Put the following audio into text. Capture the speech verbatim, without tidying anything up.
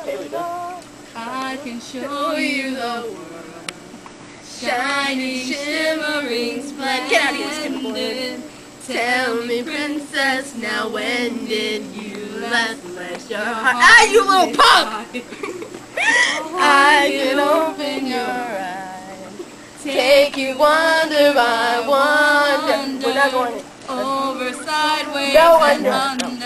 I can show you the world, shining, shimmering, splendid. Tell me, princess, now when did you last let your heart? Ah, you little punk! I can open your eyes, take you wonder by wonder. We're not going over sideways. No wonder.